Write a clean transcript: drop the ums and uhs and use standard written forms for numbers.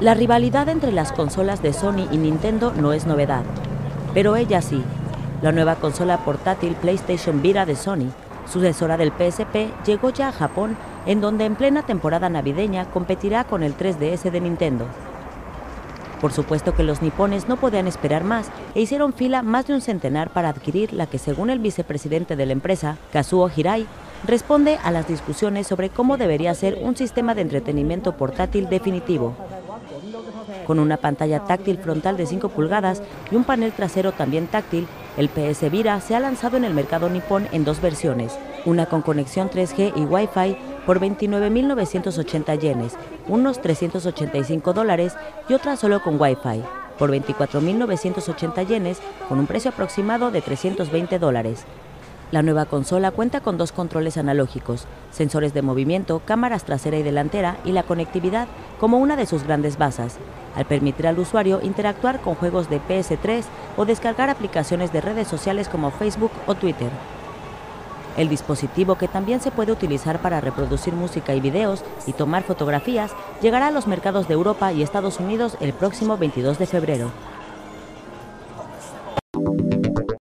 La rivalidad entre las consolas de Sony y Nintendo no es novedad, pero ella sí. La nueva consola portátil PlayStation Vita de Sony, sucesora del PSP, llegó ya a Japón, en donde en plena temporada navideña competirá con el 3DS de Nintendo. Por supuesto que los nipones no podían esperar más e hicieron fila más de un centenar para adquirir la que, según el vicepresidente de la empresa, Kazuo Hirai, responde a las discusiones sobre cómo debería ser un sistema de entretenimiento portátil definitivo. Con una pantalla táctil frontal de 5 pulgadas y un panel trasero también táctil, el PS Vita se ha lanzado en el mercado nipón en 2 versiones, una con conexión 3G y Wi-Fi por 29.980 yenes, unos $385, y otra solo con Wi-Fi, por 24.980 yenes, con un precio aproximado de $320. La nueva consola cuenta con 2 controles analógicos, sensores de movimiento, cámaras trasera y delantera y la conectividad como una de sus grandes bazas, al permitir al usuario interactuar con juegos de PS3 o descargar aplicaciones de redes sociales como Facebook o Twitter. El dispositivo, que también se puede utilizar para reproducir música y videos y tomar fotografías, llegará a los mercados de Europa y Estados Unidos el próximo 22 de febrero.